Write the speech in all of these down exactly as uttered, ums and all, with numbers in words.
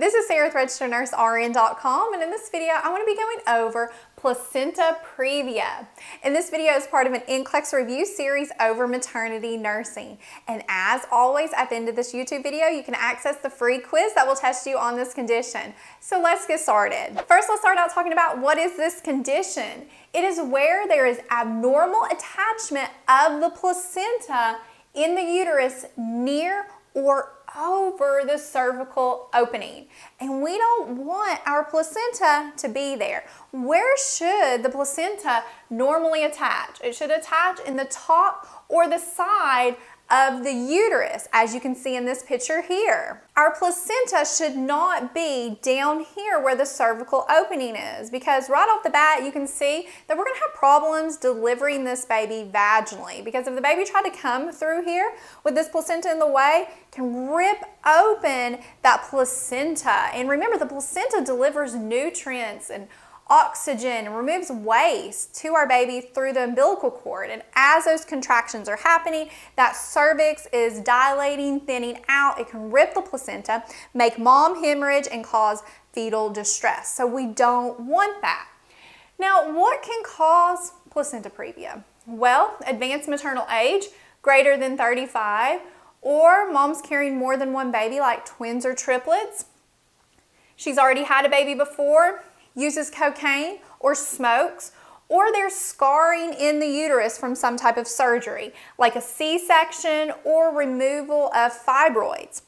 This is Sarah with Registered Nurse R N dot com, and in this video I want to be going over placenta previa. And this video is part of an N C L E X review series over maternity nursing. And as always, at the end of this YouTube video, you can access the free quiz that will test you on this condition. So let's get started. First, let's start out talking about what is this condition? It is where there is abnormal attachment of the placenta in the uterus near or over the cervical opening. And we don't want our placenta to be there. Where should the placenta normally attach? It should attach in the top or the side of the uterus, as you can see in this picture here. Our placenta should not be down here where the cervical opening is, because right off the bat you can see that we're gonna have problems delivering this baby vaginally, because if the baby tried to come through here with this placenta in the way, it can rip open that placenta. And remember, the placenta delivers nutrients and oxygen and removes waste to our baby through the umbilical cord. And as those contractions are happening, that cervix is dilating, thinning out. It can rip the placenta, make mom hemorrhage, and cause fetal distress. So we don't want that. Now, what can cause placenta previa? Well, advanced maternal age, greater than thirty-five, or mom's carrying more than one baby, like twins or triplets. She's already had a baby before, uses cocaine or smokes, or there's scarring in the uterus from some type of surgery, like a C section or removal of fibroids.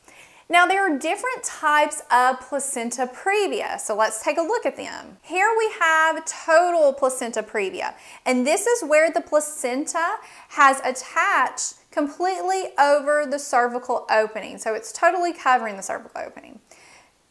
Now, there are different types of placenta previa, so let's take a look at them. Here we have total placenta previa, and this is where the placenta has attached completely over the cervical opening, so it's totally covering the cervical opening.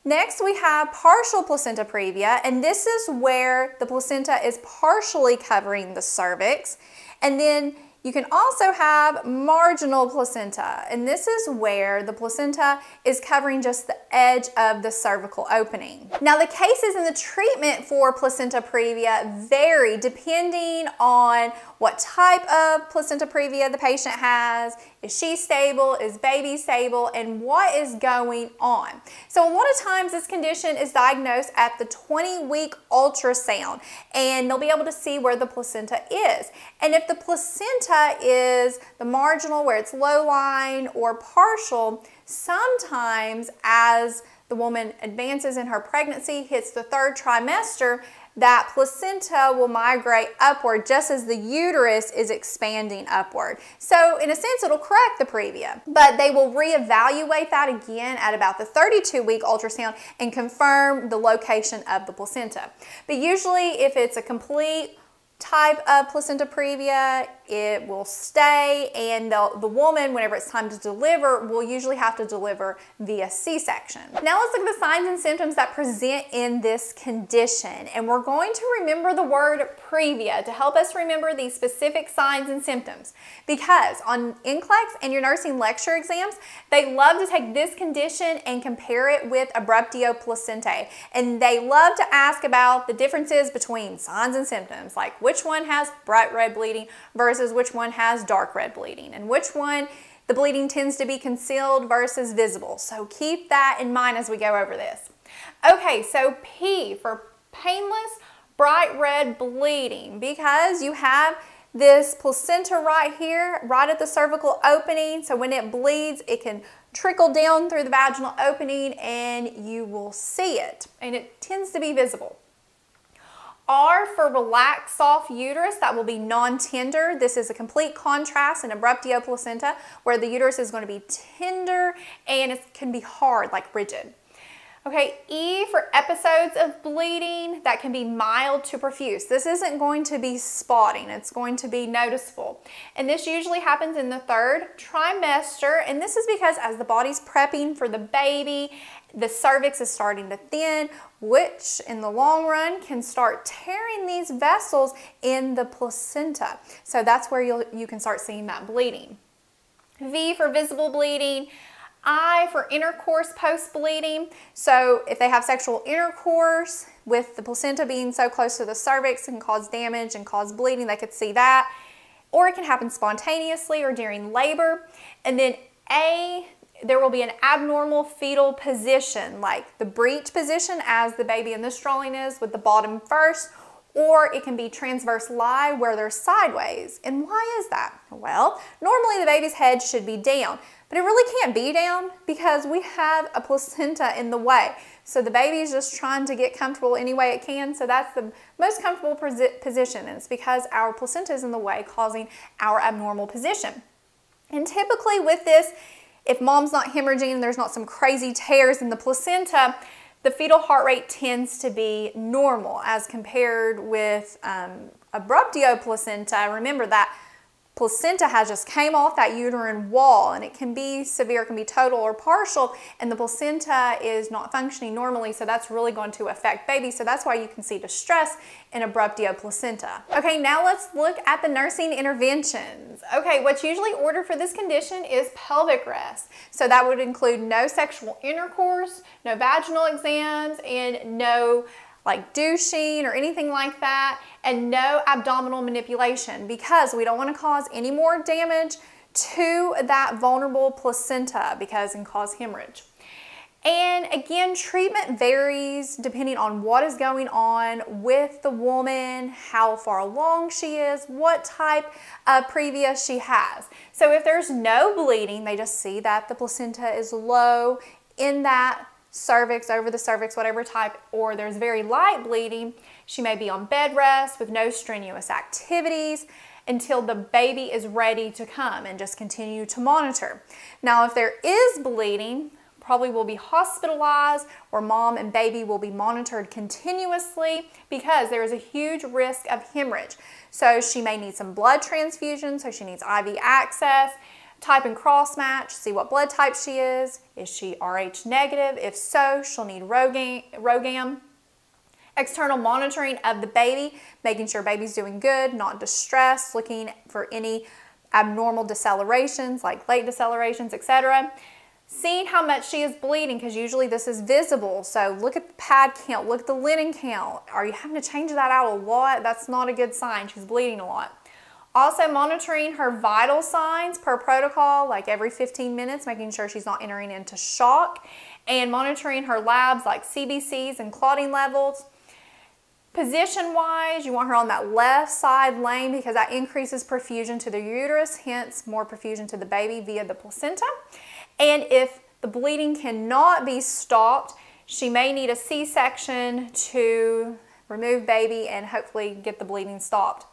Next, we have partial placenta previa, and this is where the placenta is partially covering the cervix. And then you can also have marginal placenta, and this is where the placenta is covering just the edge of the cervical opening. Now, the cases and the treatment for placenta previa vary depending on what type of placenta previa the patient has. Is she stable? Is baby stable? And what is going on? So a lot of times this condition is diagnosed at the twenty week ultrasound, and they'll be able to see where the placenta is. And if the placenta is the marginal, where it's low-lying or partial, sometimes as the woman advances in her pregnancy, hits the third trimester, that placenta will migrate upward just as the uterus is expanding upward. So in a sense, it'll correct the previa, but they will reevaluate that again at about the thirty-two week ultrasound and confirm the location of the placenta. But usually, if it's a complete type of placenta previa, it will stay, and the, the woman, whenever it's time to deliver, will usually have to deliver via C section. Now let's look at the signs and symptoms that present in this condition, and we're going to remember the word previa to help us remember these specific signs and symptoms, because on N C L E X and your nursing lecture exams, they love to take this condition and compare it with abruptio placentae, and they love to ask about the differences between signs and symptoms, like which one has bright red bleeding versus versus which one has dark red bleeding, and which one the bleeding tends to be concealed versus visible. So keep that in mind as we go over this. Okay, so P for painless bright red bleeding, because you have this placenta right here, right at the cervical opening. So when it bleeds, it can trickle down through the vaginal opening and you will see it, and it tends to be visible. R for relaxed, soft uterus, that will be non-tender. This is a complete contrast in abruptio placenta, where the uterus is going to be tender and it can be hard, like rigid. Okay, E for episodes of bleeding, that can be mild to profuse. This isn't going to be spotting, it's going to be noticeable. And this usually happens in the third trimester, and this is because as the body's prepping for the baby, the cervix is starting to thin, which in the long run can start tearing these vessels in the placenta. So that's where you'll, you can start seeing that bleeding. V for visible bleeding, I for intercourse post-bleeding. So if they have sexual intercourse with the placenta being so close to the cervix, it can cause damage and cause bleeding. They could see that. Or it can happen spontaneously or during labor. And then A there will be an abnormal fetal position, like the breech position as the baby in the strolley is with the bottom first, or it can be transverse lie where they're sideways. And why is that? Well, normally the baby's head should be down, but it really can't be down because we have a placenta in the way. So the baby's just trying to get comfortable any way it can, so that's the most comfortable position, and it's because our placenta is in the way causing our abnormal position. And typically with this, if mom's not hemorrhaging and there's not some crazy tears in the placenta, the fetal heart rate tends to be normal as compared with um, abruptio placentae. Remember that placenta has just came off that uterine wall, and it can be severe, it can be total or partial, and the placenta is not functioning normally, so that's really going to affect baby. So that's why you can see distress in abruptio placentae. Okay, now let's look at the nursing interventions. Okay, what's usually ordered for this condition is pelvic rest. So that would include no sexual intercourse, no vaginal exams, and no like douching or anything like that, and no abdominal manipulation, because we don't want to cause any more damage to that vulnerable placenta because it can cause hemorrhage. And again, treatment varies depending on what is going on with the woman, how far along she is, what type of previa she has. So if there's no bleeding, they just see that the placenta is low in that cervix, over the cervix, whatever type, or there's very light bleeding, she may be on bed rest with no strenuous activities until the baby is ready to come, and just continue to monitor. Now, if there is bleeding, probably will be hospitalized, or mom and baby will be monitored continuously because there is a huge risk of hemorrhage. So she may need some blood transfusion, so she needs I V access, type and cross match, see what blood type she is. Is she R H negative? If so, she'll need Rho-Gam. External monitoring of the baby, making sure baby's doing good, not distressed, looking for any abnormal decelerations, like late decelerations, et cetera. Seeing how much she is bleeding, because usually this is visible. So look at the pad count, look at the linen count. Are you having to change that out a lot? That's not a good sign. She's bleeding a lot. Also monitoring her vital signs per protocol, like every fifteen minutes, making sure she's not entering into shock, and monitoring her labs like C B Cs and clotting levels. Position-wise, you want her on that left side lane because that increases perfusion to the uterus, hence more perfusion to the baby via the placenta. And if the bleeding cannot be stopped, she may need a C section to remove baby and hopefully get the bleeding stopped.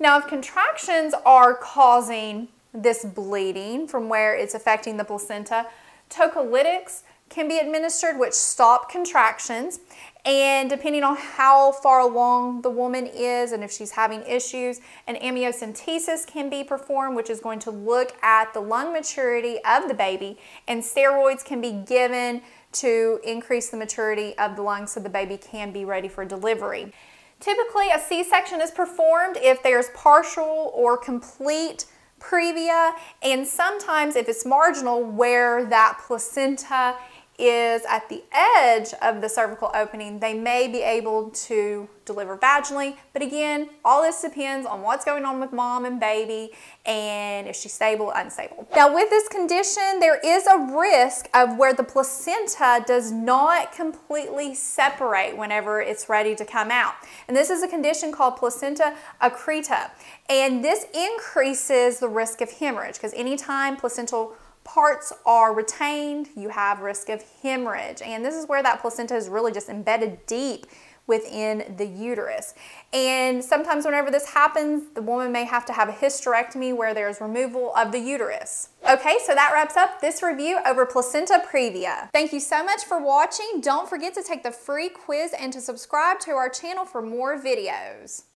Now, if contractions are causing this bleeding from where it's affecting the placenta, tocolytics can be administered, which stop contractions. And depending on how far along the woman is and if she's having issues, an amniocentesis can be performed, which is going to look at the lung maturity of the baby. And steroids can be given to increase the maturity of the lungs so the baby can be ready for delivery. Typically, a C section is performed if there's partial or complete previa, and sometimes if it's marginal where that placenta is at the edge of the cervical opening, they may be able to deliver vaginally. But again, all this depends on what's going on with mom and baby, and if she's stable, unstable. Now with this condition, there is a risk of where the placenta does not completely separate whenever it's ready to come out. And this is a condition called placenta accreta. And this increases the risk of hemorrhage, because anytime placental parts are retained, you have risk of hemorrhage. And this is where that placenta is really just embedded deep within the uterus. And sometimes whenever this happens, the woman may have to have a hysterectomy where there's removal of the uterus. Okay, so that wraps up this review over placenta previa. Thank you so much for watching. Don't forget to take the free quiz and to subscribe to our channel for more videos.